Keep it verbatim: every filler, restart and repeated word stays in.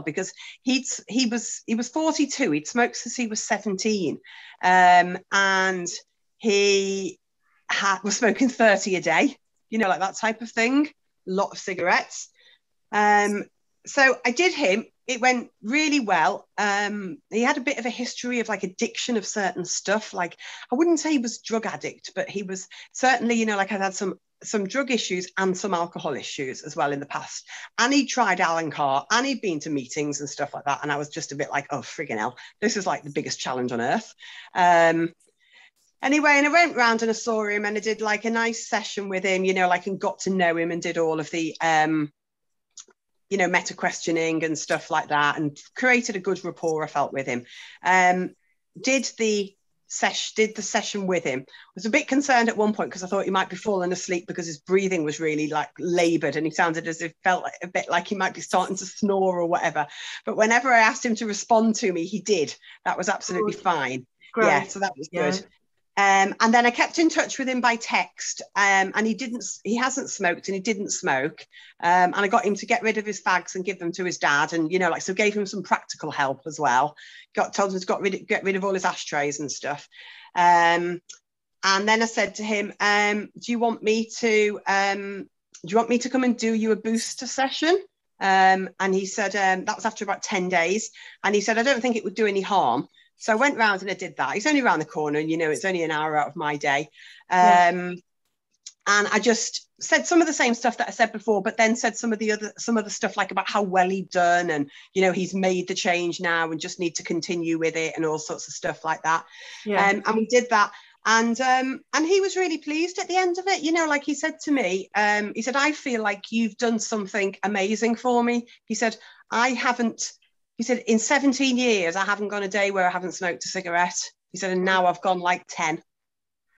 because he'd he was he was forty-two. He'd smoked since he was seventeen, um, and he had, was smoking thirty a day. You know, like that type of thing. A lot of cigarettes. Um, so I did him. It went really well. Um, he had a bit of a history of like addiction of certain stuff. Like I wouldn't say he was a drug addict, but he was certainly, you know, like I'd had some some drug issues and some alcohol issues as well in the past. And he tried Alan Carr and he'd been to meetings and stuff like that. And I was just a bit like, oh, friggin' hell, this is like the biggest challenge on earth. Um, Anyway, and I went round and I saw him and I did like a nice session with him, you know, like, and got to know him and did all of the, um, you know, meta questioning and stuff like that, and created a good rapport, I felt, with him. Um, did the sesh, did the session with him. I was a bit concerned at one point because I thought he might be falling asleep because his breathing was really like laboured and he sounded as if felt like, a bit like he might be starting to snore or whatever. But whenever I asked him to respond to me, he did. That was absolutely good. Fine. Great. Yeah, so that was yeah. good. Um, and then I kept in touch with him by text, um, and he didn't, he hasn't smoked and he didn't smoke. Um, and I got him to get rid of his fags and give them to his dad. And, you know, like, so gave him some practical help as well. Got told him to got rid, get rid of all his ashtrays and stuff. Um, and then I said to him, um, do you want me to, um, do you want me to come and do you a booster session? Um, and he said, um, that was after about ten days. And he said, I don't think it would do any harm. So I went round and I did that. It's only around the corner, and, you know, it's only an hour out of my day. Um, yeah. And I just said some of the same stuff that I said before, but then said some of the other, some of the stuff like about how well he'd done and, you know, he's made the change now and just need to continue with it and all sorts of stuff like that. Yeah. Um, and we did that. And um, and he was really pleased at the end of it. You know, like he said to me, um, he said, I feel like you've done something amazing for me. He said, I haven't. He said, in seventeen years, I haven't gone a day where I haven't smoked a cigarette. He said, and now I've gone like ten.